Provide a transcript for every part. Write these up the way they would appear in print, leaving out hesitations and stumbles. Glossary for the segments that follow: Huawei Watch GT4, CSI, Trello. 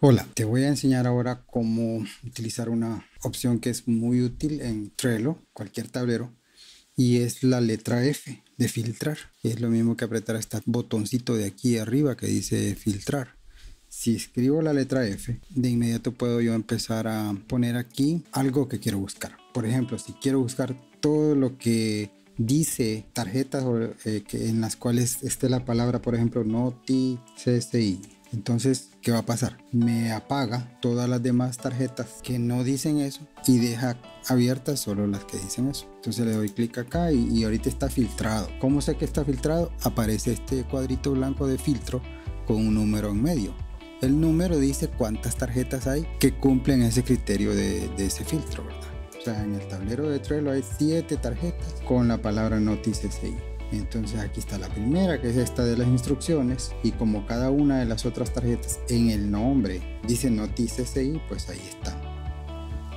Hola, te voy a enseñar ahora cómo utilizar una opción que es muy útil en Trello, cualquier tablero, y es la letra F de filtrar. Es lo mismo que apretar este botoncito de aquí arriba que dice filtrar. Si escribo la letra F, de inmediato puedo yo empezar a poner aquí algo que quiero buscar. Por ejemplo, si quiero buscar todo lo que dice tarjetas en las cuales esté la palabra, por ejemplo, Noti CSI. Entonces, ¿qué va a pasar? Me apaga todas las demás tarjetas que no dicen eso y deja abiertas solo las que dicen eso. Entonces le doy clic acá y ahorita está filtrado. ¿Cómo sé que está filtrado? Aparece este cuadrito blanco de filtro con un número en medio. El número dice cuántas tarjetas hay que cumplen ese criterio de ese filtro, ¿verdad? O sea, en el tablero de Trello hay 7 tarjetas con la palabra Noticias CSI. Entonces aquí está la primera, que es esta de las instrucciones, y como cada una de las otras tarjetas en el nombre dice Noti CSI, pues ahí está.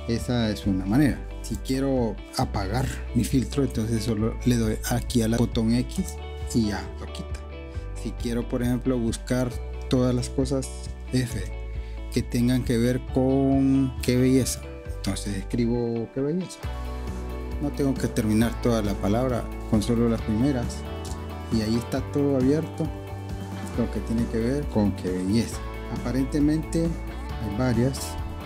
Esa es una manera. Si quiero apagar mi filtro, entonces solo le doy aquí al botón X y ya lo quita. Si quiero, por ejemplo, buscar todas las cosas F que tengan que ver con qué belleza, entonces escribo qué belleza. No tengo que terminar toda la palabra, con solo las primeras, y ahí está todo abierto lo que tiene que ver con qué belleza. Aparentemente hay varias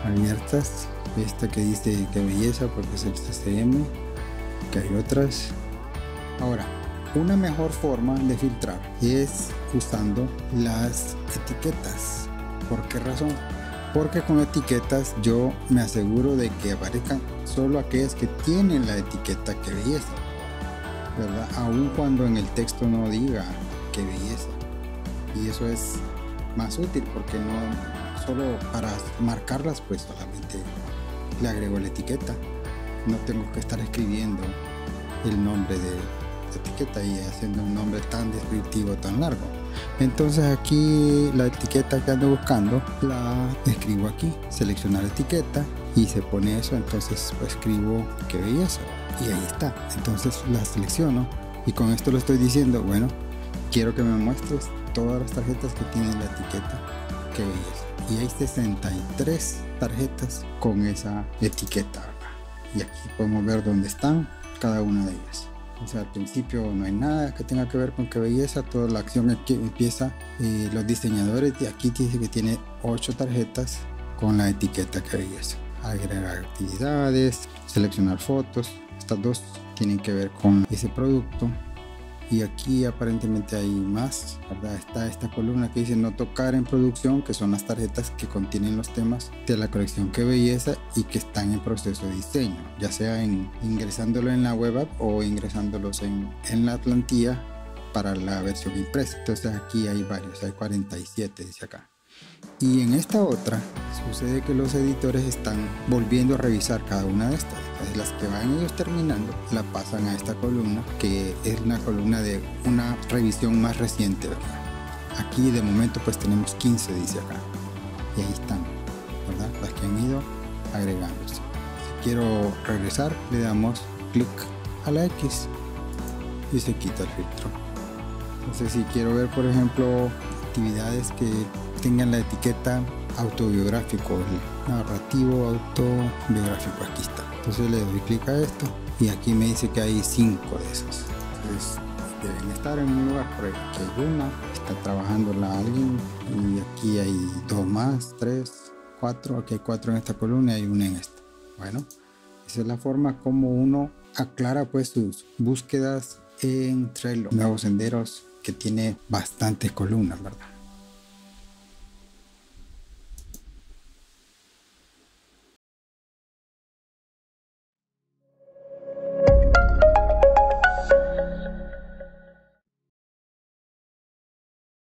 abiertas, esta que dice qué belleza porque es el CCM, que hay otras. Ahora, una mejor forma de filtrar es usando las etiquetas. ¿Por qué razón? Porque con etiquetas yo me aseguro de que aparezcan solo aquellas que tienen la etiqueta que belleza, ¿verdad? Aun cuando en el texto no diga que belleza. Y eso es más útil porque no solo para marcarlas, pues solamente le agrego la etiqueta. No tengo que estar escribiendo el nombre de la etiqueta y haciendo un nombre tan descriptivo, tan largo. Entonces aquí la etiqueta que ando buscando la escribo aquí, seleccionar etiqueta, y se pone eso. Entonces pues escribo qué belleza y ahí está. Entonces la selecciono y con esto lo estoy diciendo, bueno, quiero que me muestres todas las tarjetas que tienen la etiqueta qué belleza. Y hay 63 tarjetas con esa etiqueta, y aquí podemos ver dónde están cada una de ellas. O sea, al principio no hay nada que tenga que ver con qué belleza. Toda la acción aquí empieza los diseñadores, y aquí dice que tiene 8 tarjetas con la etiqueta qué belleza. Agregar actividades, seleccionar fotos, estas dos tienen que ver con ese producto. Y aquí aparentemente hay más, ¿verdad? Está esta columna que dice no tocar en producción, que son las tarjetas que contienen los temas de la colección qué belleza y que están en proceso de diseño, ya sea ingresándolo en la web app o ingresándolos en la plantilla para la versión impresa. Entonces aquí hay varios, hay 47 dice acá. Y en esta otra sucede que los editores están volviendo a revisar cada una de estas. Entonces, las que van ellos terminando la pasan a esta columna, que es una columna de una revisión más reciente, ¿verdad? Aquí de momento pues tenemos 15 dice acá, y ahí están, ¿verdad? Las que han ido agregándose. Si quiero regresar le damos clic a la X y se quita el filtro. Entonces si quiero ver, por ejemplo, actividades que tengan la etiqueta autobiográfico, narrativo autobiográfico, aquí está. Entonces le doy clic a esto y aquí me dice que hay 5 de esas. Entonces deben estar en un lugar, por aquí hay una, está trabajándola alguien, y aquí hay 2 más, 3, 4, aquí hay 4 en esta columna y hay una en esta. Bueno, esa es la forma como uno aclara pues sus búsquedas en Trello, nuevos senderos, que tiene bastantes columnas, ¿verdad?